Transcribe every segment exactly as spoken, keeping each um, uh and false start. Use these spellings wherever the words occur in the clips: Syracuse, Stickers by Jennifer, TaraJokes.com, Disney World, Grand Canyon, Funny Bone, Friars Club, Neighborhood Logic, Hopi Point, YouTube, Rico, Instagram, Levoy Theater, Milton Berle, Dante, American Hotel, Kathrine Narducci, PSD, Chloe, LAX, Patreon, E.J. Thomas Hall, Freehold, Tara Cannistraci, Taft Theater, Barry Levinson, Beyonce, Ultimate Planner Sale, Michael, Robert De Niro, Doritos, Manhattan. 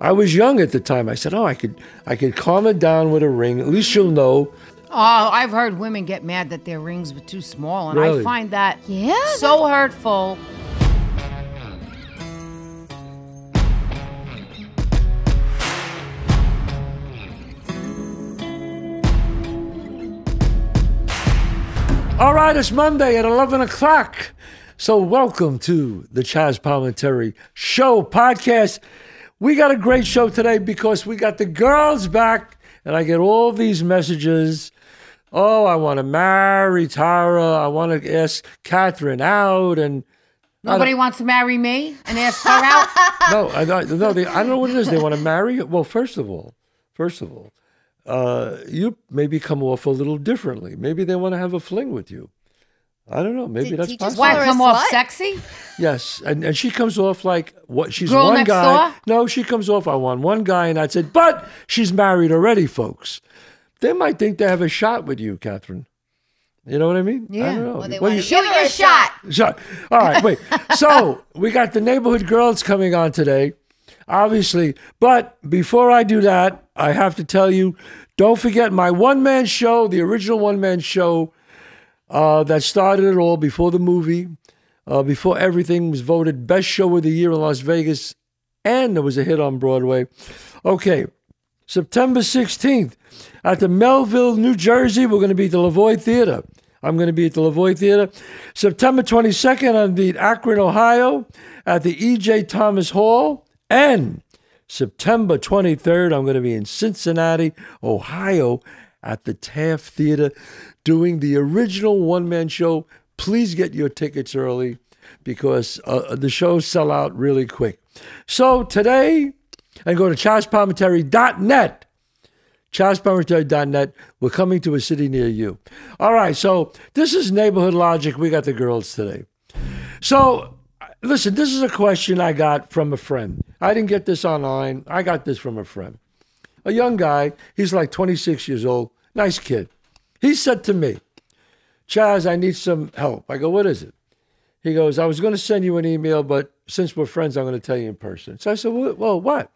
I was young at the time. I said, oh, I could I could calm it down with a ring. At least you'll know. Oh, I've heard women get mad that their rings were too small, and really? I find that yeah, so that... hurtful. All right, it's Monday at eleven o'clock. So welcome to the Chaz Palminteri Show Podcast. We got a great show today because we got the girls back, and I get all these messages. Oh, I want to marry Tara. I want to ask Kathrine out. And nobody wants to marry me and ask her out? No, I, no they, I don't know what it is. They want to marry you? Well, first of all, first of all, uh, you maybe come off a little differently. Maybe they want to have a fling with you. I don't know. Maybe Did that's possible. Why come off sexy? Yes, and and she comes off like what? She's Girl one next guy. Door? No, she comes off. I want one guy, and I said, but she's married already, folks. They might think they have a shot with you, Kathrine. You know what I mean? Yeah. I don't know. Well, they well, you, shoot your shot. Shot. All right, wait. So we got the Neighborhood Girls coming on today, obviously. But before I do that, I have to tell you, don't forget my one-man show, the original one-man show. Uh, that started it all before the movie, uh, before everything was voted best show of the year in Las Vegas, and there was a hit on Broadway. Okay, September sixteenth at the Melville, New Jersey, we're going to be at the Levoy Theater. I'm going to be at the Levoy Theater. September twenty-second, I'm be at Akron, Ohio, at the E J. Thomas Hall, and September twenty-third, I'm going to be in Cincinnati, Ohio, at the Taft Theater, doing the original one-man show. Please get your tickets early because uh, the shows sell out really quick. So today, I go to Chaz Palminteri dot net. Chaz Palminteri dot net. We're coming to a city near you. All right, so this is Neighborhood Logic. We got the girls today. So listen, this is a question I got from a friend. I didn't get this online. I got this from a friend. A young guy. He's like twenty-six years old. Nice kid. He said to me, Chaz, I need some help. I go, what is it? He goes, I was going to send you an email, but since we're friends, I'm going to tell you in person. So I said, well, well what?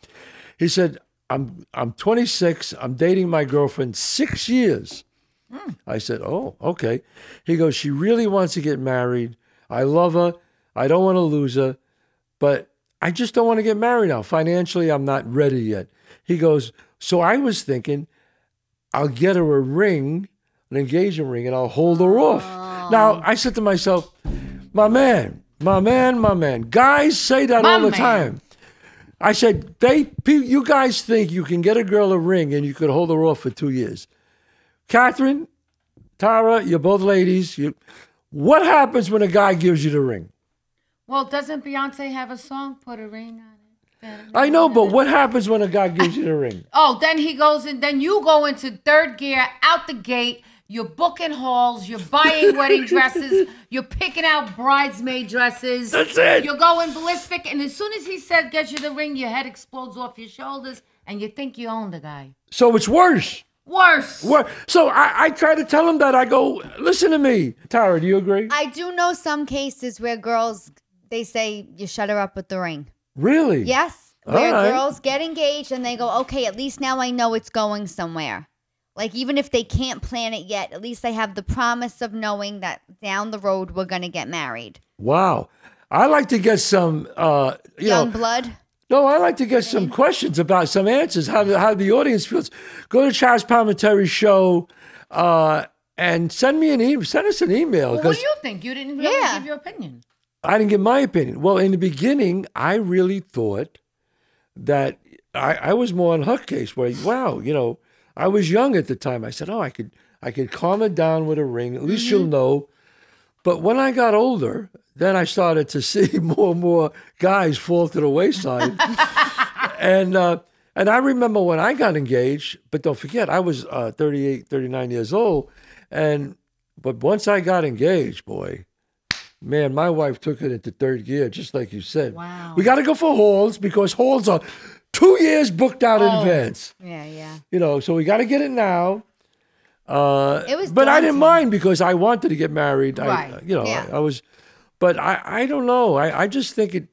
He said, I'm, I'm twenty-six. I'm dating my girlfriend six years. Mm. I said, oh, okay. He goes, she really wants to get married. I love her. I don't want to lose her, but I just don't want to get married now. Financially, I'm not ready yet. He goes, so I was thinking I'll get her a ring, an engagement ring, and I'll hold her off. Oh. Now, I said to myself, my man, my man, my man. Guys say that my all the man. time. I said, they, you guys think you can get a girl a ring and you could hold her off for two years. Kathrine, Tara, you're both ladies. You, what happens when a guy gives you the ring? Well, doesn't Beyonce have a song, Put a Ring on It? I know, but what happens when a guy gives you the ring? Oh, then he goes in, then you go into third gear, out the gate. You're booking halls. You're buying wedding dresses. You're picking out bridesmaid dresses. That's it. You're going ballistic. And as soon as he says, get you the ring, your head explodes off your shoulders and you think you own the guy. So it's worse. Worse. Worse. So I, I try to tell him that. I go, listen to me. Tara, do you agree? I do know some cases where girls, they say you shut her up with the ring. Really? Yes. Where right. girls get engaged and they go, okay, at least now I know it's going somewhere. Like, even if they can't plan it yet, at least they have the promise of knowing that down the road we're going to get married. Wow. I like to get some... Uh, you Young know, blood? No, I like to get some questions about some answers, how the, how the audience feels. Go to Chaz Palminteri Show uh, and send me an email. Send us an email. Well, what do you think? You didn't really yeah. give your opinion. I didn't give my opinion. Well, in the beginning, I really thought that I, I was more on her case where, wow, you know, I was young at the time. I said, oh, I could I could calm it down with a ring. At least mm-hmm. you'll know. But when I got older, then I started to see more and more guys fall to the wayside. and uh, and I remember when I got engaged, but don't forget, I was uh, thirty-eight, thirty-nine years old. And but once I got engaged, boy, man, my wife took it into third gear, just like you said. Wow. We got to go for halls because halls are... Two years booked out oh, in advance. Yeah, yeah. You know, so we got to get it now. Uh, it was but daunting. I didn't mind because I wanted to get married. Right. I, you know, yeah. I, I was, but I, I don't know. I, I just think it,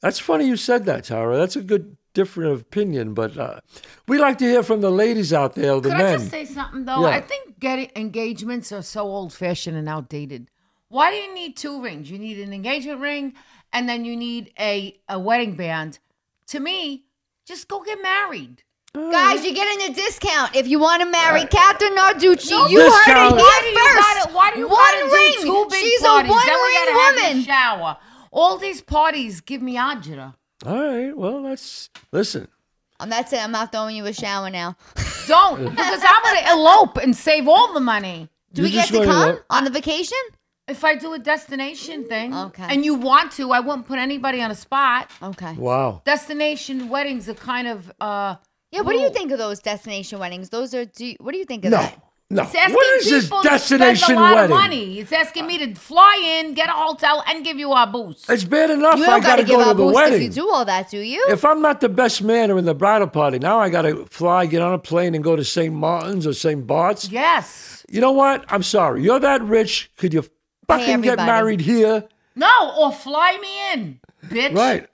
that's funny you said that, Tara. That's a good different opinion, but uh, we like to hear from the ladies out there, the Could men. I just say something, though? Yeah. I think getting engagements are so old-fashioned and outdated. Why do you need two rings? You need an engagement ring, and then you need a, a wedding band. To me, just go get married. Uh, Guys, you're getting a discount if you want to marry uh, Kathrine Narducci. No, you discount. Heard it here first. Why do you want to do two big She's parties? She's a one-ring woman. A shower. All these parties give me agita. All right, well, that's, listen. Um, that's it. I'm not throwing you a shower now. Don't, because I'm going to elope and save all the money. Do you we get to come on the vacation? If I do a destination thing, okay. And you want to, I wouldn't put anybody on a spot. Okay. Wow. Destination weddings are kind of... Uh, yeah, what cool. do you think of those destination weddings? Those are... Do you, what do you think of no. that? No, what is this destination wedding? Money. It's asking me to fly in, get a hotel, and give you a boost. It's bad enough I got to go to the wedding. You do all that, do you? If I'm not the best man or in the bridal party, now I got to fly, get on a plane, and go to Saint Martin's or Saint Bart's. Yes. You know what? I'm sorry. You're that rich. Could you fucking get married here? No, or fly me in, bitch. Right.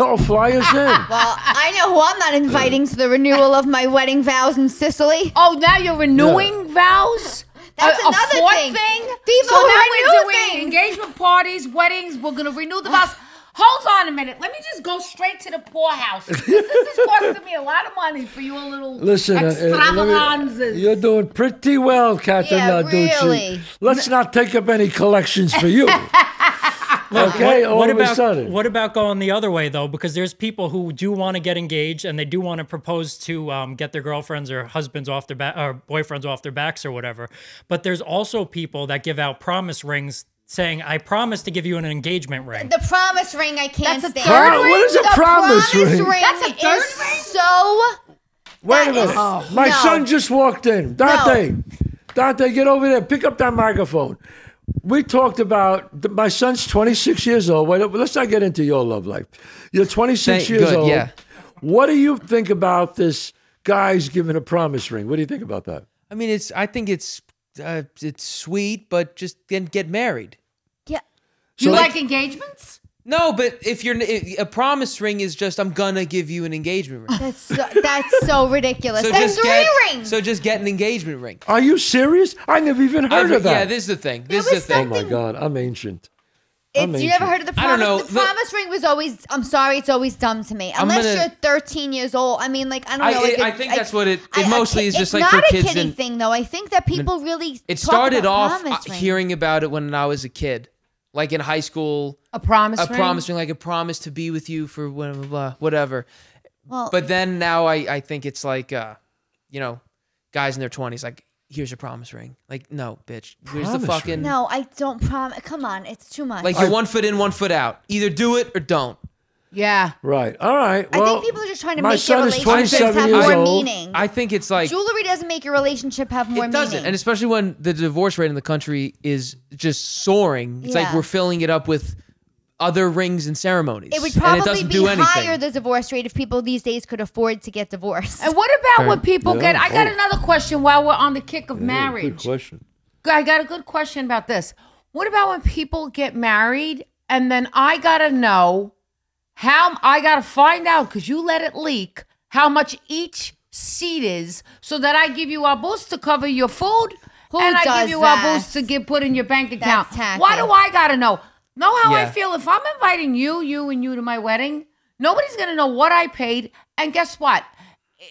Or fly us in. Well, I know who I'm not inviting to the renewal of my wedding vows in Sicily. Oh, now you're renewing yeah. vows? That's a, another a fourth thing. thing? People so now we're doing things. Engagement parties, weddings. We're going to renew the vows. Hold on a minute. Let me just go straight to the poorhouse. This, this is costing me a lot of money for you little Listen, extravaganzas. Uh, uh, me, you're doing pretty well, Kathrine yeah, Narducci. Really. Let's not take up any collections for you. Okay, what, all what of about, a sudden. What about going the other way, though? Because there's people who do want to get engaged and they do want to propose to um, get their girlfriends or husbands off their back, or boyfriends off their backs or whatever. But there's also people that give out promise rings saying, I promise to give you an engagement ring. The promise ring I can't stand. Huh? What is a the promise, promise ring? ring? That's a third is ring? So... Wait a minute. Is, oh, my no. son just walked in. Dante, no. Dante, get over there. Pick up that microphone. We talked about, the, my son's twenty-six years old. Wait, let's not get into your love life. You're twenty-six Thank years good, old. Yeah. What do you think about this guy's giving a promise ring? What do you think about that? I mean, it's. I think it's uh, it's sweet, but just then get married. Yeah. So you like, like engagements? No, but if you're if, a promise ring is just I'm gonna give you an engagement ring. That's so, that's so ridiculous. So that's three get, rings. So just get an engagement ring. Are you serious? I never even heard I've, of that. Yeah, this is the thing. This is the thing. Oh my God, I'm ancient. I'm ancient. You ever heard of the promise? I don't know. The promise the, ring was always. I'm sorry, it's always dumb to me. Unless gonna, you're thirteen years old. I mean, like I don't know. I, like it, I think I, that's what it. It I, mostly I, is just like for kids. It's not a kiddie thing, though. I think that people really. It started off hearing about it when I was a kid. Like in high school, a promise, a ring? promise ring, like a promise to be with you for blah, blah, blah, whatever. Well, but then now I, I think it's like, uh, you know, guys in their twenties, like, here's your promise ring. Like, no, bitch. Here's the fucking. Ring. No, I don't promise. Come on, it's too much. Like, you're one foot in, one foot out. Either do it or don't. Yeah. Right. All right. Well, I think people are just trying to make your relationships have more old. meaning. I think it's like jewelry doesn't make your relationship have more meaning. It doesn't, meaning. and especially when the divorce rate in the country is just soaring. It's yeah. like we're filling it up with other rings and ceremonies. It would probably and it doesn't be do higher the divorce rate if people these days could afford to get divorced. And what about right. what people yeah. get? I got oh. another question while we're on the kick of yeah, marriage. Good question. I got a good question about this. What about when people get married and then I gotta know? How I gotta find out because you let it leak how much each seat is, so that I give you a boost to cover your food, Who and I give you that? a boost to get put in your bank account. Why do I gotta know? Know how yeah. I feel if I'm inviting you, you, and you to my wedding? Nobody's gonna know what I paid. And guess what?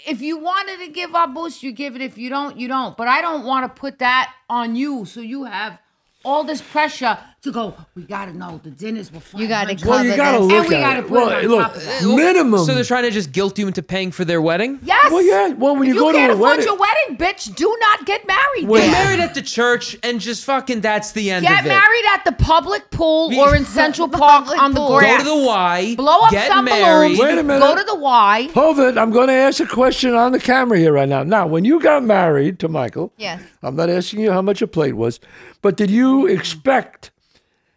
If you wanted to give a boost, you give it. If you don't, you don't. But I don't want to put that on you, so you have all this pressure to go, we gotta know the dinners were fun. You gotta cover well, you gotta this. Look and we gotta put well, it on look, top of that. Minimum. So they're trying to just guilt you into paying for their wedding? Yes. Well, yeah. Well, when you, you go to a wedding. your wedding, bitch, do not get married. Well, get married at the church and just fucking that's the end get of it. Get married at the public pool we, or in Central Park on the grass. Go to the Y. Blow up get some married. Balloons. Wait a minute. Go to the Y. Hold it. I'm gonna ask a question on the camera here right now. Now, when you got married to Michael, yes. I'm not asking you how much your plate was, but did you expect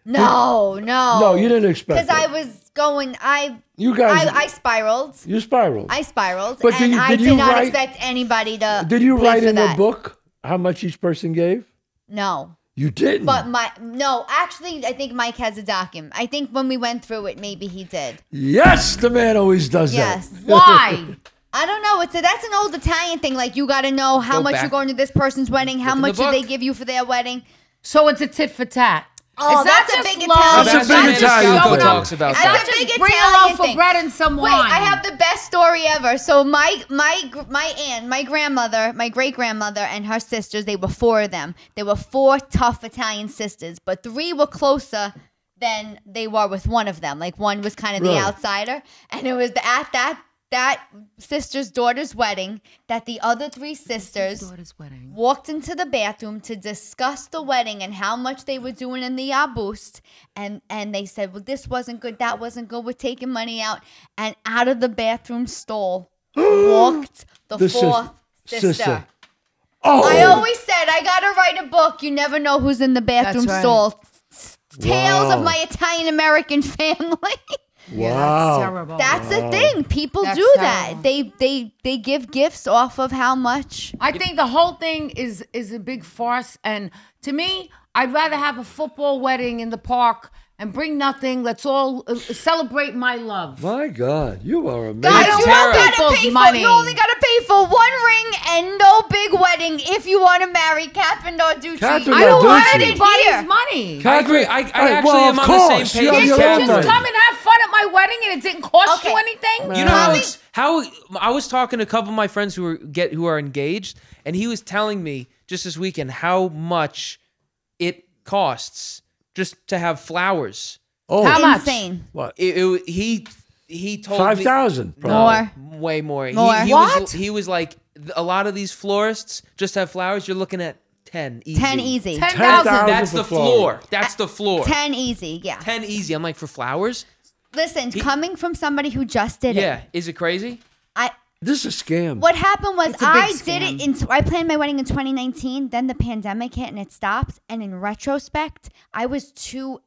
No, you, no. No, you didn't expect it. Because I was going, I you guys, I, I spiraled. You spiraled. I spiraled, but and did you, did I did you not write, expect anybody to Did you write in that. the book how much each person gave? No. You didn't. But my no, actually, I think Mike has a document. I think when we went through it, maybe he did. Yes, the man always does yes. that. Yes. Why? I don't know. It's a, that's an old Italian thing. Like you got to know how Go much back. you're going to this person's wedding, how Look much do they give you for their wedding. So it's a tit for tat. Oh, that's, that's a big Italian thing. That's a big Italian talks about that. That's a big Italian thing. Bring a loaf of bread and some wine. Wait, I have the best story ever. So my my my aunt, my grandmother, my great grandmother, and her sisters. They were four of them. They were four tough Italian sisters, but three were closer than they were with one of them. Like one was kind of the outsider, and it was at that that sister's daughter's wedding that the other three sisters walked into the bathroom to discuss the wedding and how much they were doing in the abust, and and they said, well, this wasn't good, that wasn't good, we're taking money out, and out of the bathroom stall walked the, the fourth sister, sister. Oh. I always said I gotta write a book. You never know who's in the bathroom right. stall. Tales wow. of my Italian American family. Yeah, wow, that's terrible. That's wow. the thing. People that's do terrible. that. They they they give gifts off of how much. I think the whole thing is is a big farce. And to me, I'd rather have a football wedding in the park and bring nothing. Let's all uh, celebrate my love. My God, you are amazing. God, you, gotta pay for, you only got to pay for one ring and no big wedding if you want to marry Kathrine Narducci. Kathrine I don't Narducci. want anybody's money. Kathrine, I agree. I, I actually well, am on course. the same page. You just right. come and have fun at my wedding and it didn't cost okay. you anything. Man. You know how, how I was talking to a couple of my friends who are get who are engaged, and he was telling me just this weekend how much it costs just to have flowers. Oh, how much? Insane. What? It, it, he he told five thousand more, way more. more. He, he what? Was, he was like, a lot of these florists just have flowers. You're looking at ten easy. Ten easy. Ten thousand. That's the floor. That's the floor. Ten easy. Yeah. Ten easy. I'm like, for flowers. Listen, he, coming from somebody who just did yeah, it. Yeah. Is it crazy? I. This is a scam. What happened was I scam. did it. In, I planned my wedding in twenty nineteen. Then the pandemic hit and it stopped. And in retrospect, I was too,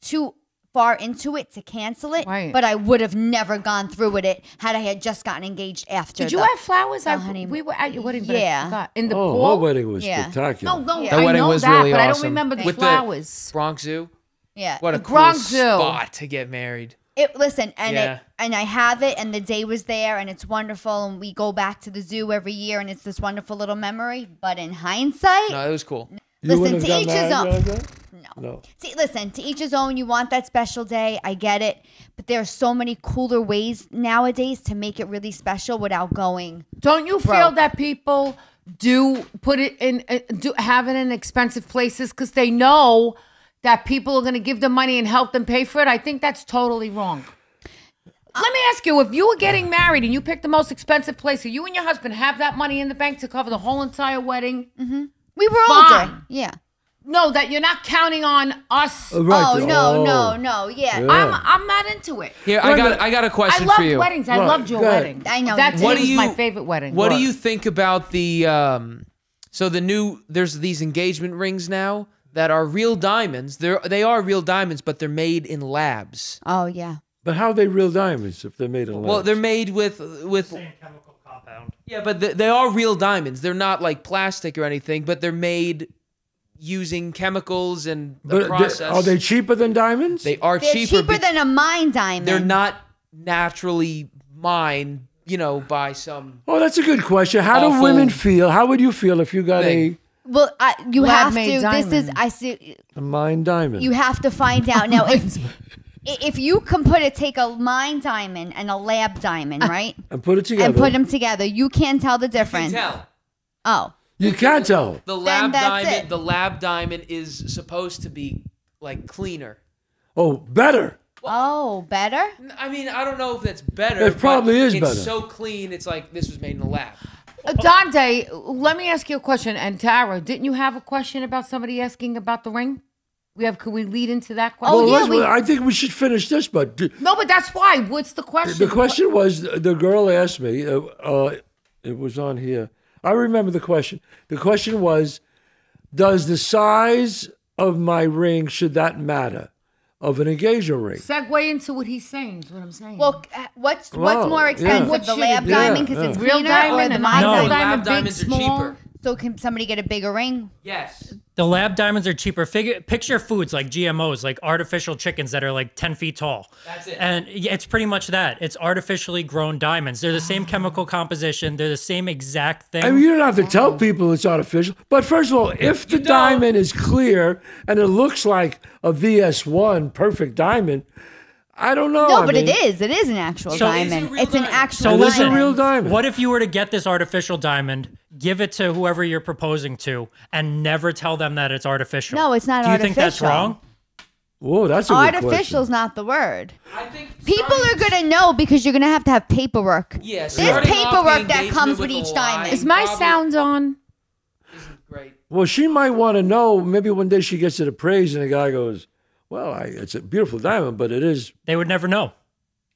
too far into it to cancel it. Right. But I would have never gone through with it had I had just gotten engaged after. Did the, you have flowers? I, honey, we were at your wedding. Yeah. In the oh, pool. Our wedding was yeah. spectacular. No, no, yeah. I wedding know was that, really but awesome. I don't remember the With flowers. The Bronx Zoo. Yeah. What a the cool Zoo. spot to get married. It listen and yeah. it and I have it, and the day was there, and it's wonderful, and we go back to the zoo every year, and it's this wonderful little memory. But in hindsight, no, it was cool. Listen, to each his own. No. no, see, listen, to each his own. You want that special day, I get it, but there are so many cooler ways nowadays to make it really special without going. Don't you broke. feel that people do put it in, uh, do have it in expensive places because they know that people are going to give them money and help them pay for it? I think that's totally wrong. Let me ask you, if you were getting married and you picked the most expensive place, so you and your husband have that money in the bank to cover the whole entire wedding? Mm-hmm. We were fine. older. Yeah. No, that you're not counting on us. Oh, right. oh no, oh. no, no. Yeah. yeah. I'm I'm not into it. Here, I got I got a question for you. I love weddings. I right. loved your wedding. I know. That was my favorite wedding. What, what do you think about the, um, so the new, there's these engagement rings now that are real diamonds. They're, they are real diamonds, but they're made in labs. Oh, yeah. But how are they real diamonds if they're made in labs? Well, they're made with... with same chemical compound. Yeah, but they, they are real diamonds. They're not like plastic or anything, but they're made using chemicals and the but process. They, are they cheaper than diamonds? They are they're cheaper. They're cheaper than a mined diamond. They're not naturally mined, you know, by some... Oh, that's a good question. How do women feel? How would you feel if you got thing. a... Well, I, you Lab have to. Diamond. This is I see. A mined diamond. You have to find out now. If if you can put it, take a mined diamond and a lab diamond, right? And put it together. And put them together. You can tell the difference. You can tell. Oh. You can tell. The lab diamond. It. The lab diamond is supposed to be like cleaner. Oh, better. Well, oh, better. I mean, I don't know if that's better. It probably is it's better. It's so clean. It's like this was made in a lab. Dante, let me ask you a question. And Tara, didn't you have a question about somebody asking about the ring? We have. Could we lead into that question? Oh, well, yeah, we, I think we should finish this, but no, but that's why. What's the question? The question was, the girl asked me. Uh, uh, it was on here. I remember the question. The question was, does the size of my ring, should that matter? Of an engagement ring. Segue into what he's saying is what I'm saying. Well, what's what's wow, more expensive, yeah. the lab yeah, diamond because yeah. it's real cleaner, diamond, or the mined no, diamond? No, lab diamonds are cheaper. So can somebody get a bigger ring? Yes. The lab diamonds are cheaper. Figure, picture foods like G M Os, like artificial chickens that are like ten feet tall. That's it. And it's pretty much that. It's artificially grown diamonds. They're the same chemical composition. They're the same exact thing. I mean, you don't have to tell people it's artificial. But first of all, if the diamond is clear and it looks like a V S one perfect diamond, I don't know. No, but I mean, it is. It is an actual so diamond. It's, it's diamond. an actual so diamond. So listen, real diamond. What if you were to get this artificial diamond, give it to whoever you're proposing to, and never tell them that it's artificial? No, it's not Do artificial. Do you think that's wrong? Whoa, that's a artificial's not the word. I think people starting, are gonna know because you're gonna have to have paperwork. Yes, yeah, there's paperwork the that comes with, with each diamond. Is my sound on? This is great. Well, she might want to know. Maybe one day she gets it appraised, and the guy goes, well, I, it's a beautiful diamond, but it is... They would never know.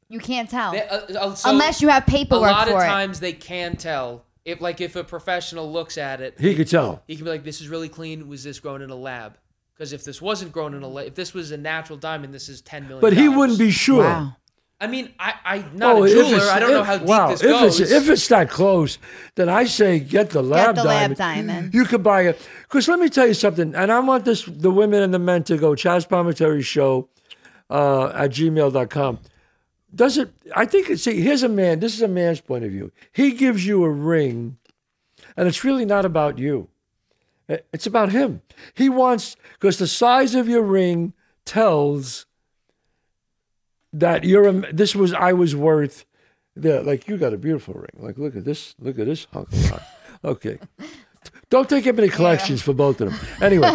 You can't tell. They, uh, so unless you have paperwork for it. A lot of times it. they can tell. If, like, if a professional looks at it... He could tell. He could be like, this is really clean. Was this grown in a lab? Because if this wasn't grown in a lab... If this was a natural diamond, this is ten million dollars. But he wouldn't be sure. Wow. I mean, I, I'm not oh, a jeweler. I don't if, know how deep wow, this if goes. It's, if it's that close, then I say get the lab diamond. Get the diamond. lab diamond. You could buy it. Because let me tell you something, and I want this the women and the men to go, Chaz Palminteri Show uh, at gmail dot com. Does it, I think, it's, see, here's a man, this is a man's point of view. He gives you a ring, and it's really not about you. It's about him. He wants, because the size of your ring tells that you're a, this was I was worth the like you got a beautiful ring. Like look at this, look at this hunk of rock. Okay. Don't take up any collections yeah. for both of them. Anyway.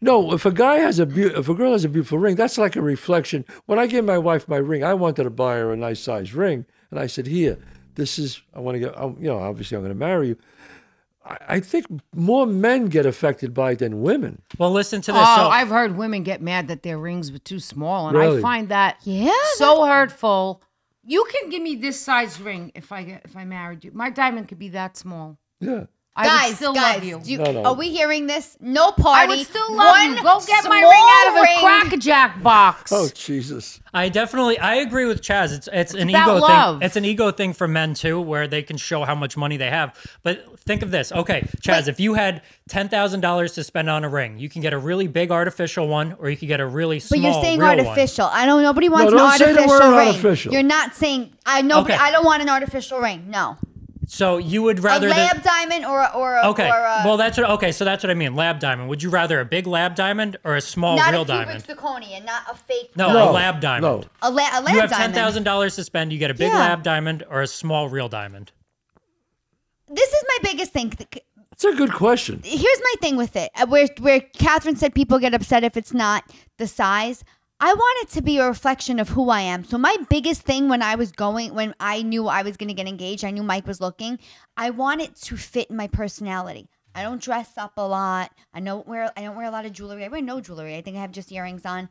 No, if a guy has a be if a girl has a beautiful ring, that's like a reflection. When I gave my wife my ring, I wanted to buy her a nice size ring. And I said, here, this is I want to get I'm, you know, obviously I'm gonna marry you. I think more men get affected by it than women. Well, listen to this. Oh, so I've heard women get mad that their rings were too small, and really? I find that yeah, so hurtful. You can give me this size ring if I get if I married you. My diamond could be that small. Yeah, I guys, would still guys, love you. you no, no. Are we hearing this? No party. I would still love One you. Go get my ring out of ring. a crackerjack box. Oh Jesus! I definitely I agree with Chaz. It's it's, it's an ego love. thing. It's an ego thing for men too, where they can show how much money they have, but. Think of this. Okay, Chaz, Wait. if you had ten thousand dollars to spend on a ring, you can get a really big artificial one or you can get a really small real one. But you're saying artificial. One. I don't, nobody wants no, don't an artificial say the word ring. Artificial. You're not saying, I nobody, okay. I don't want an artificial ring, no. So you would rather- A lab diamond or a- or a, Okay, or a, well that's what, okay, so that's what I mean, lab diamond. Would you rather a big lab diamond or a small real diamond? Not a cubic zirconia, not a fake No, no a lab diamond. No. A, la a lab diamond. You have ten thousand dollars to spend, you get a big yeah. lab diamond or a small real diamond. This is my biggest thing. It's a good question. Here's my thing with it. Where, where Kathrine said people get upset if it's not the size. I want it to be a reflection of who I am. So my biggest thing when I was going, when I knew I was going to get engaged, I knew Mike was looking. I want it to fit my personality. I don't dress up a lot. I don't wear, I don't wear a lot of jewelry. I wear no jewelry. I think I have just earrings on.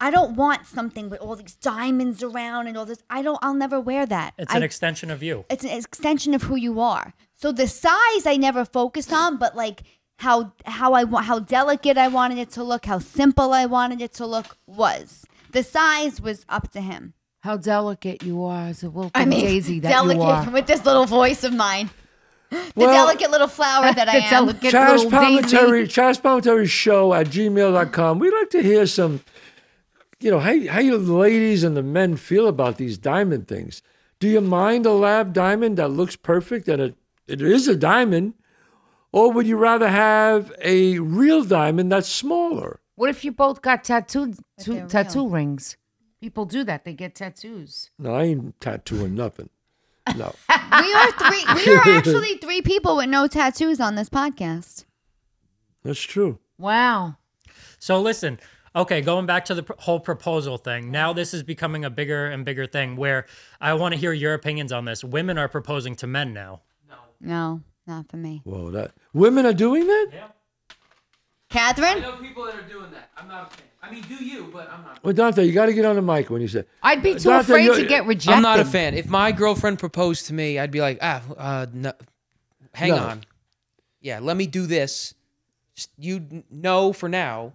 I don't want something with all these diamonds around and all this. I don't, I'll never wear that. It's an I, extension of you. It's an extension of who you are. So the size I never focused on, but like how how I want, how delicate I wanted it to look, how simple I wanted it to look was. The size was up to him. How delicate you are as a wilted I mean, daisy that delicate, you are. Delicate with this little voice of mine. The well, delicate little flower that I am. Chaz Palminteri, Chaz Palminteri Show at gmail dot com. We'd like to hear some, you know, how, how you ladies and the men feel about these diamond things. Do you mind a lab diamond that looks perfect and it It is a diamond, or would you rather have a real diamond that's smaller? What if you both got tattooed, two, tattoo rings? People do that. They get tattoos. No, I ain't tattooing nothing. No. we are three. We are actually three people with no tattoos on this podcast. That's true. Wow. So listen... Okay, going back to the pr whole proposal thing. Now this is becoming a bigger and bigger thing where I want to hear your opinions on this. Women are proposing to men now. No. No, not for me. Whoa, that women are doing that? Yeah. Kathrine? I know people that are doing that. I'm not a fan. I mean, do you, but I'm not a fan. Well, Dante, you got to get on the mic when you say I'd be too Dante, afraid to get rejected. I'm not a fan. If my girlfriend proposed to me, I'd be like, ah, uh, no, hang no. on. Yeah, let me do this. Just, you know for now.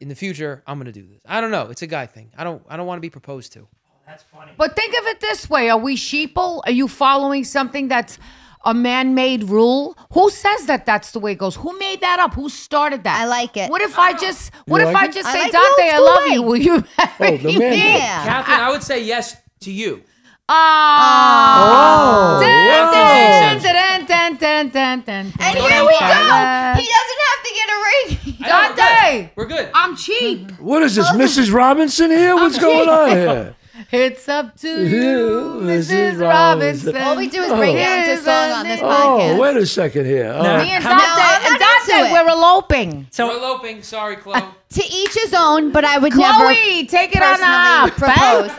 In the future, I'm gonna do this. I don't know. It's a guy thing. I don't. I don't want to be proposed to. Oh, that's funny. But think of it this way: are we sheeple? Are you following something that's a man-made rule? Who says that that's the way it goes? Who made that up? Who started that? I like it. What if oh. I just What you if like I just it? say, I like Dante, I love way. you. Will you marry oh, me? Yeah. Kathrine, I would say yes to you. Oh. oh. Dun, dun, dun, dun, dun, dun, dun. And here we go. He doesn't have to get a ring. Dante. We're good. I'm cheap. What is this, Missus Robinson here? What's I'm going cheap. on here? It's up to you, Missus Robinson. Robinson. All we do is break oh. down to song on this podcast. Oh, wait a second here. Oh. Me and Dante, no, and Dante we're eloping. So we're eloping. Sorry, Chloe. Uh, to each his own, but I would Chloe, never Chloe, take it on up. Propose.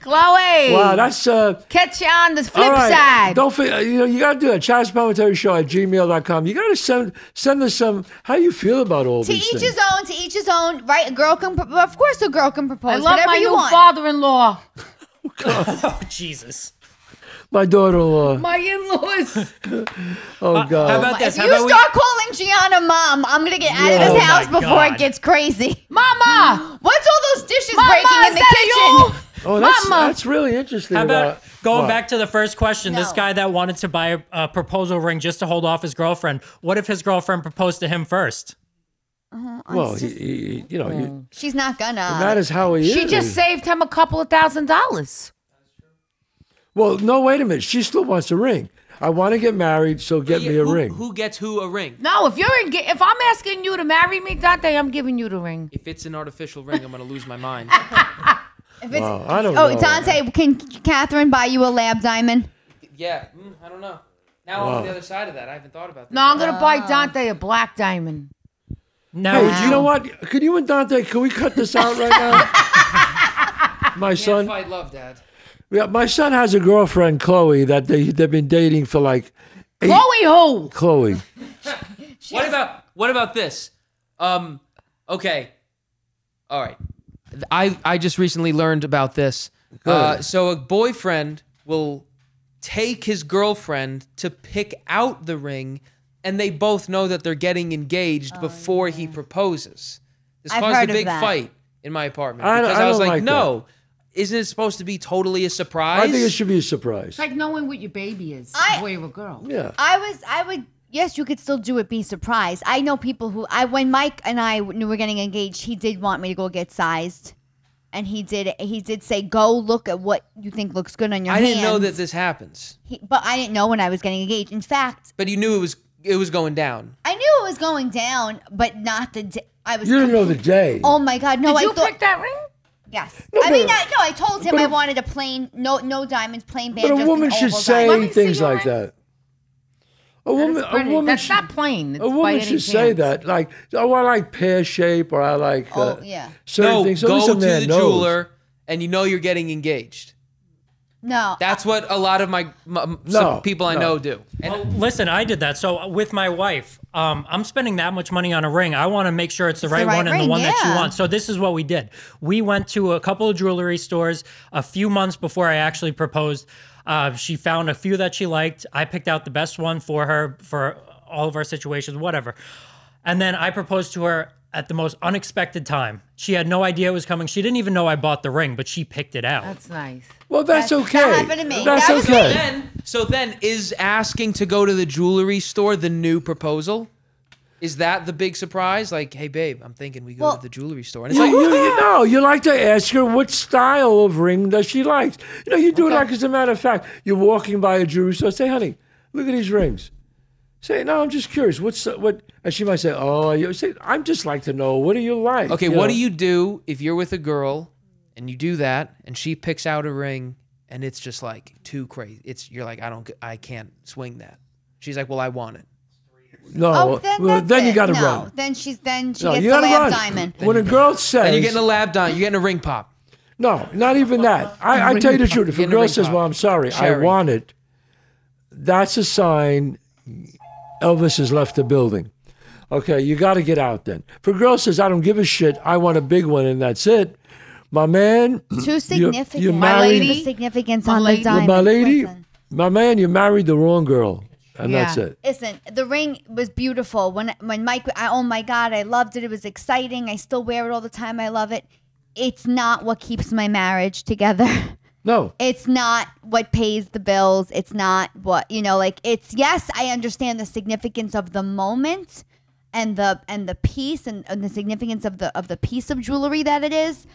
Chloe. Wow, that's uh. Catch you on the flip right. side. Don't forget, you know, you gotta do that. Chaz Palminteri Show at gmail dot com. You gotta send send us some. How you feel about all to these things? To each his own. To each his own. Right? A girl can. Of course, a girl can propose. I love my new father-in-law. oh, oh Jesus. My daughter-in-law. My in-laws. oh, God. Uh, how about this? If how you about start we... calling Gianna Mom, I'm going to get out of this oh house before God. it gets crazy. Mama! What's all those dishes Mama, breaking in the kitchen? You? Oh, that's, Mama. that's really interesting. How about, about going what? back to the first question, no. this guy that wanted to buy a, a proposal ring just to hold off his girlfriend, what if his girlfriend proposed to him first? Uh, well, just, he, he, you know. You, she's not going to. That is how he she is. She just saved him a couple of thousand dollars. Well, no, wait a minute. She still wants a ring. I want to get married, so get yeah, me a who, ring. Who gets who a ring? No, if you're in, if I'm asking you to marry me, Dante, I'm giving you the ring. If it's an artificial ring, I'm going to lose my mind. if it's, wow, I don't oh, know. Dante, can Kathrine buy you a lab diamond? Yeah, mm, I don't know. Now wow. I'm on the other side of that. I haven't thought about that. No, I'm going to uh, buy Dante a black diamond. No. Hey, wow. You know what? Could you and Dante, can we cut this out right now? my Can't son. Fight love, Dad. Yeah, my son has a girlfriend, Chloe, that they they've been dating for like. Eight Chloe who? Chloe. what about what about this? Um, okay, all right. I I just recently learned about this. Uh, so a boyfriend will take his girlfriend to pick out the ring, and they both know that they're getting engaged oh, before yeah. he proposes. This I've caused a big fight in my apartment I, because I, I was like, like no. That. Isn't it supposed to be totally a surprise? I think it should be a surprise. It's like knowing what your baby is, I, boy or girl. Yeah. I was, I would, yes, you could still do it, be surprised. I know people who, I when Mike and I knew we were getting engaged, he did want me to go get sized. And he did, he did say, go look at what you think looks good on your hands. I didn't know that this happens. He, but I didn't know when I was getting engaged. In fact. But you knew it was, it was going down. I knew it was going down, but not the day. I was. You didn't know the day. Oh my God, no. Did I you thought, pick that ring? Yes. No, I mean, I, no, I told him I wanted a plain, no no diamonds, plain band. But a woman should say things like that. A woman, a woman that's not plain. A woman should say that. Like, oh, I like pear shape or I like uh, oh, yeah. certain things. No, go to the jeweler and you know you're getting engaged. No. That's what a lot of my, my some no, people I no. know do. And well, listen, I did that. So with my wife, um, I'm spending that much money on a ring. I want to make sure it's the, it's right, the right one ring, and the one yeah. that you want. So this is what we did. We went to a couple of jewelry stores a few months before I actually proposed. Uh, she found a few that she liked. I picked out the best one for her, for all of our situations, whatever. And then I proposed to her at the most unexpected time. She had no idea it was coming. She didn't even know I bought the ring, but she picked it out. That's nice. Well, that's, that's okay. That happened to me. That's that okay. Was me. Then, so then, is asking to go to the jewelry store the new proposal? Is that the big surprise? Like, hey, babe, I'm thinking we go well, to the jewelry store. And it's you, like, you, you know, you like to ask her what style of ring that she likes. You know, you do okay. it like as a matter of fact. You're walking by a jewelry store. Say, honey, look at these rings. Say, no, I'm just curious. What's what? And she might say, oh, you say, I'm just like to know. What do you like? Okay, you what know? do you do if you're with a girl and you do that, and she picks out a ring, and it's just like too crazy? It's you're like, I don't, I can't swing that. She's like, well, I want it. No, oh, then, well, then you got to no, run. Then she's then she no, gets a lab run. diamond. Then when a girl says, then you're getting a lab diamond. You're getting a ring pop. No, not even that. I, I tell you the truth. If a girl says, pop. well, I'm sorry, Sherry. I want it, that's a sign. Elvis has left the building. Okay, you got to get out then. If a girl says, I don't give a shit, I want a big one and that's it, my man. Too significant. You're, you're married, my lady. The significance my on lady. the diamond. My lady, Listen. my man, you married the wrong girl and yeah. that's it. Listen, the ring was beautiful. When when Mike, I, oh my God, I loved it. It was exciting. I still wear it all the time. I love it. It's not what keeps my marriage together. No. It's not what pays the bills. It's not what, you know, like it's, yes, I understand the significance of the moment and the and the piece and, and the significance of the of the piece of jewelry that it is,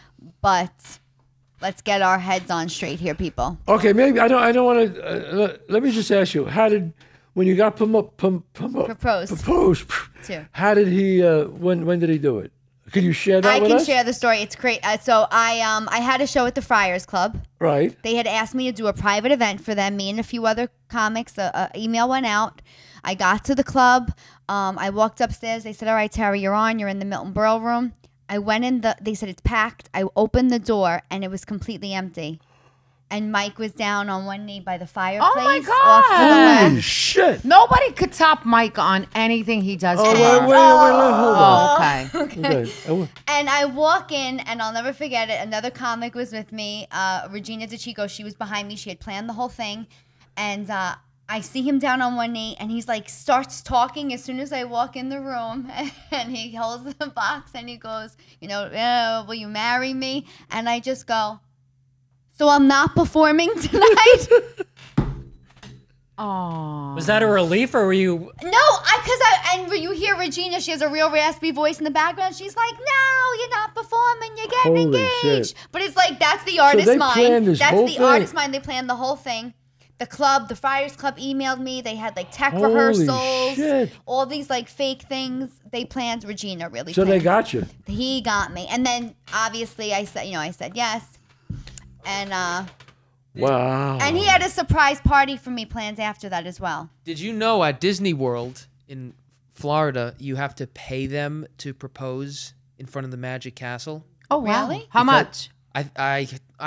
but let's get our heads on straight here, people. Okay, maybe I don't I don't want to uh, let me just ask you, how did when you got pum up pum pum up proposed. proposed to. How did he uh, when when did he do it? Can you share that I with us? I can share the story. It's great. Uh, so I um I had a show at the Friars Club. Right. They had asked me to do a private event for them. Me and a few other comics. An uh, uh, email went out. I got to the club. Um, I walked upstairs. They said, "All right, Tara, you're on. You're in the Milton Berle room." I went in the. They said it's packed. I opened the door and it was completely empty. And Mike was down on one knee by the fireplace. Oh my God! Holy shit! Nobody could top Mike on anything he does. Oh, wait, wait, wait, wait, hold on. Oh, okay. okay. okay. And I walk in, and I'll never forget it. Another comic was with me, uh, Regina DeCicco. She was behind me. She had planned the whole thing, and uh, I see him down on one knee, and he's like starts talking as soon as I walk in the room, and he holds the box, and he goes, "You know, oh, will you marry me?" And I just go, "So I'm not performing tonight." Aww. Was that a relief, or were you? No, I because I and you hear Regina, she has a real raspy voice in the background. She's like, "No, you're not performing. You're getting Holy engaged." Shit. But it's like that's the artist so they mind. Planned this that's whole the thing. artist mind. They planned the whole thing. The club, the Friars Club, emailed me. They had like tech Holy rehearsals, shit. all these like fake things. They planned. Regina really. So planned. They got you. He got me, and then obviously I said, you know, I said yes. And uh, wow! And he had a surprise party for me planned after that as well. Did you know at Disney World in Florida, you have to pay them to propose in front of the Magic Castle? Oh, wow. Really? How because much? I I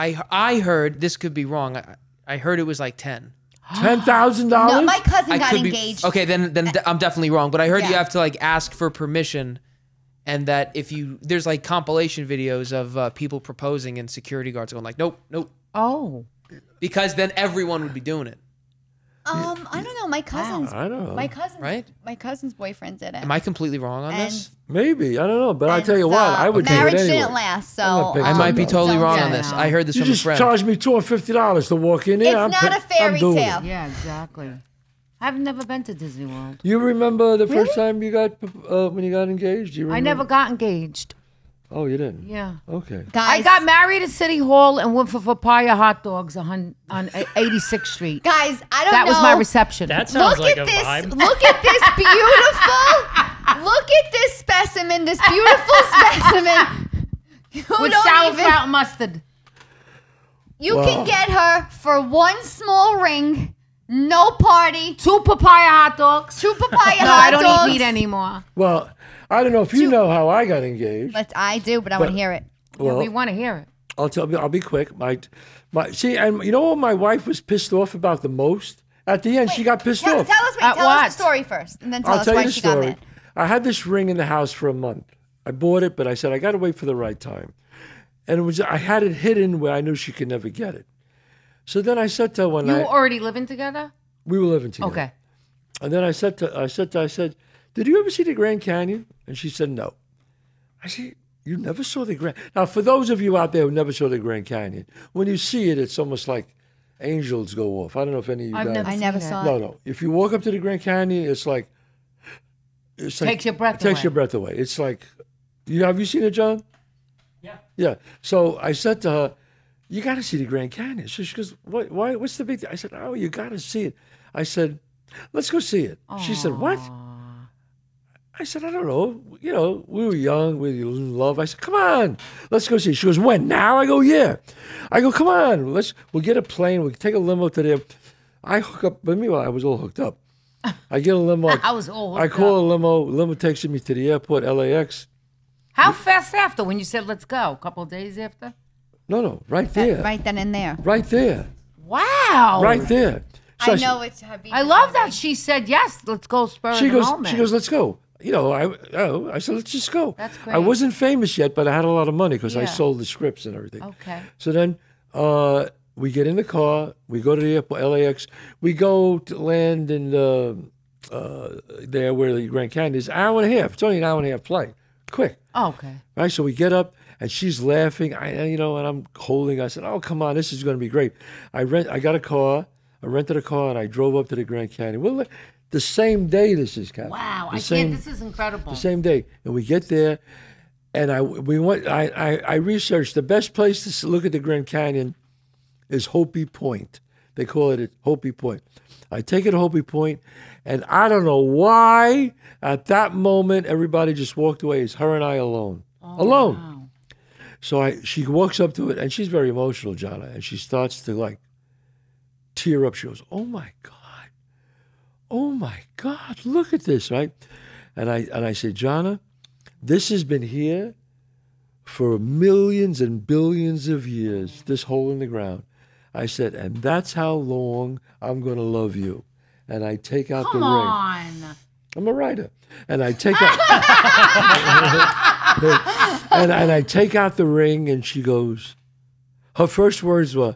I I heard this could be wrong. I, I heard it was like ten. Ten thousand dollars? No, my cousin I got engaged. Be, okay, then then uh, I'm definitely wrong. But I heard yeah. you have to like ask for permission. And that if you, there's like compilation videos of uh, people proposing and security guards going like, nope, nope. Oh. Because then everyone would be doing it. Um, I don't know. My cousin's, I don't know. My cousin's, right? my cousin's boyfriend did it. Am I completely wrong on and, this? Maybe. I don't know. But I tell you so what, I would do it anyway. Marriage didn't last, so. Um, I might be totally wrong on this. Know. I heard this you from a friend. You just charged me two hundred fifty dollars to walk in there. It's I'm not a fairy tale. It. Yeah, exactly. I've never been to Disney World. You remember the really? first time you got uh, when you got engaged? You remember? I never got engaged. Oh, you didn't? Yeah. Okay. Guys, I got married at City Hall and went for papaya hot dogs on eighty-sixth Street. Guys, I don't that know. That was my reception. That sounds look like at a this, vibe. Look at this beautiful. Look at this specimen. This beautiful specimen. Who With don't sauerkraut even, mustard. You wow. can get her for one small ring. No party. Two papaya hot dogs. Two papaya no, hot dogs. No, I don't eat meat anymore. Well, I don't know if you Two. know how I got engaged. But I do, but I want to hear it. Well, yeah, we want to hear it. I'll tell you. I'll be quick. My, my. See, and you know what my wife was pissed off about the most? At the end, wait, she got pissed tell, off. Tell us. Wait, tell what? us the story first, and then tell I'll us tell why you the she story. got mad. I had this ring in the house for a month. I bought it, but I said I got to wait for the right time, and it was. I had it hidden where I knew she could never get it. So then I said to her one night. You were already living together? We were living together. Okay. And then I said to I said to I said, "Did you ever see the Grand Canyon?" And she said, "No." I said, "You never saw the Grand." Now, for those of you out there who never saw the Grand Canyon, when you see it, it's almost like angels go off. I don't know if any of you I've guys. Never I never saw it. No, no. If you walk up to the Grand Canyon, it's like, it's like takes your breath. It takes away. your breath away. It's like, you have you seen it, John? Yeah. Yeah. So I said to her, "You got to see the Grand Canyon." So she goes, "What? Why? What's the big thing?" I said, "Oh, you got to see it." I said, "Let's go see it." Aww. She said, "What?" I said, "I don't know. You know, we were young, we were in love." I said, "Come on, let's go see it." She goes, "When? Now?" I go, "Yeah." I go, "Come on, let's. We'll get a plane. We'll take a limo to there." I hook up. But meanwhile, I was all hooked up. I get a limo. I was all. Hooked I call up. a limo. Limo takes me to the airport, L A X. How fast after? When you said let's go, a couple of days after. No, no, right there. That, right then and there. Right there. Wow. Right there. So I know it's Habib. I love that she said, yes, let's go spur she goes, moment. She goes, "Let's go." You know, I, I, I said, "Let's just go." That's great. I wasn't famous yet, but I had a lot of money because yeah. I sold the scripts and everything. Okay. So then uh, we get in the car. We go to the airport, L A X. We go to land in the, uh, there where the Grand Canyon is. Hour and a half. It's only an hour and a half flight. Quick. Oh, okay. Right, so we get up. and she's laughing. I, you know, and I'm holding. I said, "Oh, come on, this is going to be great." I rent. I got a car. I rented a car, and I drove up to the Grand Canyon. Well, the same day this is, Kathrine. Wow, the I same, can't. This is incredible. The same day, and we get there, and I we went. I I, I researched the best place to look at the Grand Canyon is Hopi Point. They call it Hopi Point. I take it to Hopi Point, and I don't know why, at that moment, everybody just walked away. It's her and I alone. Oh, alone. Wow. So I, she walks up to it, and she's very emotional, Jonna, and she starts to, like, tear up. She goes, oh, my God. Oh, my God. Look at this, right? And I, and I said, Jonna, this has been here for millions and billions of years, this hole in the ground. I said, and that's how long I'm going to love you. And I take out Come the on. ring. I'm a writer. And I take out and, and I take out the ring, and she goes, her first words were,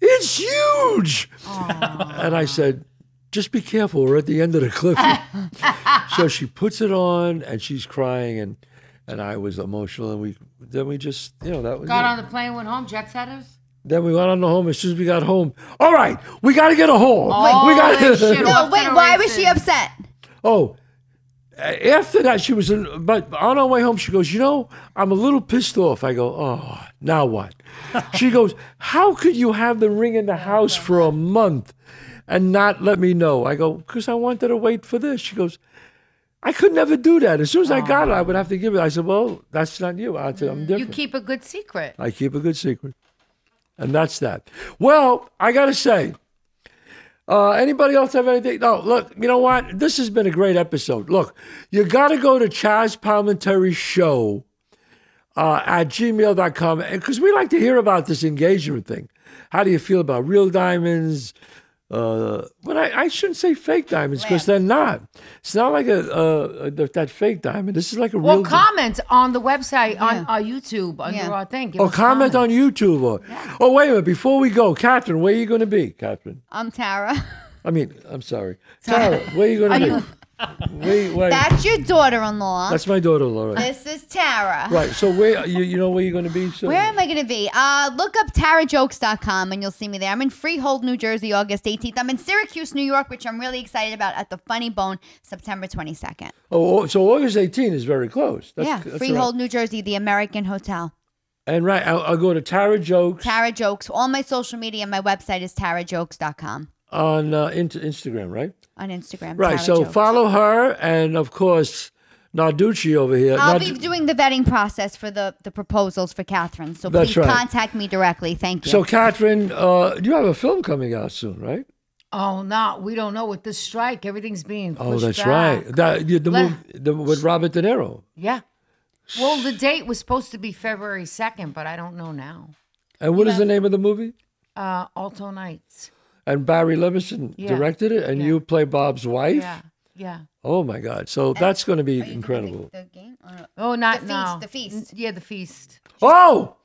it's huge. Aww. And I said, just be careful. We're at the end of the cliff. So she puts it on, and she's crying, and and I was emotional. And we then we just, you know, that was Got it. on the plane, went home, jet setters. Then we went on the home. As soon as we got home, all right, we got to get a home. Oh, we got to. No, wait, why was she upset? Oh, after that, she was in, but on our way home, she goes, you know, I'm a little pissed off. I go, oh, now what? She goes, how could you have the ring in the house for a month and not let me know? I go, because I wanted to wait for this. She goes, I could never do that. As soon as oh. I got it, I would have to give it. I said, well, that's not you. I said, I'm different. You keep a good secret. I keep a good secret. And that's that. Well, I got to say, uh, anybody else have anything? No, look, you know what? This has been a great episode. Look, you got to go to Chaz Palminteri Show uh, at gmail dot com because we like to hear about this engagement thing. How do you feel about real diamonds? Uh, but I, I shouldn't say fake diamonds because they're not. It's not like a, a, a that fake diamond. This is like a well, real. Well, comment di- on the website yeah. on our YouTube under yeah. our thing. Give or comment comments. on YouTube. Or, yeah. Oh, wait a minute! Before we go, Kathrine, where are you going to be, Kathrine? I'm Tara. I mean, I'm sorry, Tara. Where are you going to be? You- Wait, wait. That's your daughter-in-law. That's my daughter-in-law. Right? This is Tara. Right. So where you you know where you're going to be? So where am I going to be? Uh, look up Tara Jokes dot com and you'll see me there. I'm in Freehold, New Jersey, August eighteenth. I'm in Syracuse, New York, which I'm really excited about, at the Funny Bone, September twenty-second. Oh, so August eighteenth is very close. That's, yeah, that's Freehold, right. New Jersey, the American Hotel. And right, I'll, I'll go to Tara Jokes. Tara Jokes. All my social media and my website is Tara Jokes dot com. On uh, in- Instagram, right? On Instagram. Right, Tara so Jokes. Follow her and, of course, Narducci over here. I'll Nard- be doing the vetting process for the, the proposals for Kathrine, so That's please right. contact me directly. Thank you. So, Kathrine, uh, you have a film coming out soon, right? Oh, no, we don't know. With this strike, everything's being pushed Oh, that's back. right. That, the, the Let- move, the, with Robert De Niro. Yeah. Well, the date was supposed to be February second, but I don't know now. And what you is know, the name of the movie? Uh, Alto Nights. And Barry Levinson yeah. directed it, and yeah. you play Bob's wife? Yeah, yeah. Oh, my God. So and that's going to be incredible. The, the game or, oh, not the now. The feast, the feast. Yeah, the feast. Oh,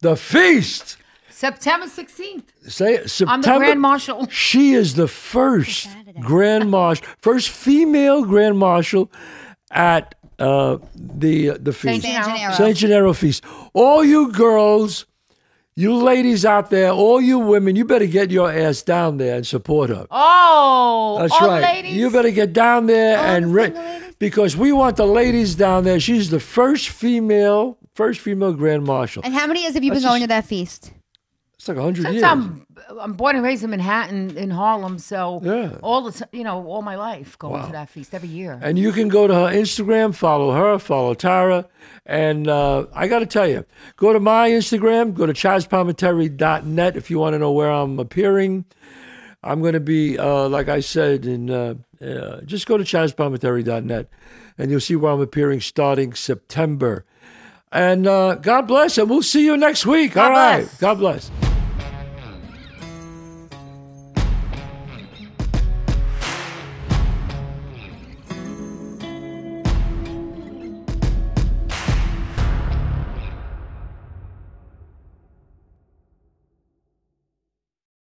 the feast. September sixteenth. Say it. September, I'm the Grand Marshal. She is the first Grand Marshal, first female Grand Marshal at uh, the, uh, the feast. Saint Gennaro. Saint Gennaro feast. All you girls... You ladies out there, all you women, you better get your ass down there and support her. Oh, that's all right. Ladies. You better get down there all and re- because we want the ladies down there. She's the first female, first female Grand Marshal. And how many years have you that's been going just, to that feast? It's like a hundred years. I'm, I'm born and raised in Manhattan, in Harlem, so yeah. all the you know all my life going wow. to that feast every year. And you can go to her Instagram, follow her, follow Tara. And uh, I got to tell you, go to my Instagram, go to Chaz Palminteri dot net if you want to know where I'm appearing. I'm going to be, uh, like I said, in, uh, uh, just go to Chaz Palminteri dot net and you'll see where I'm appearing starting September. And uh, God bless, and we'll see you next week. God All bless. right. God bless.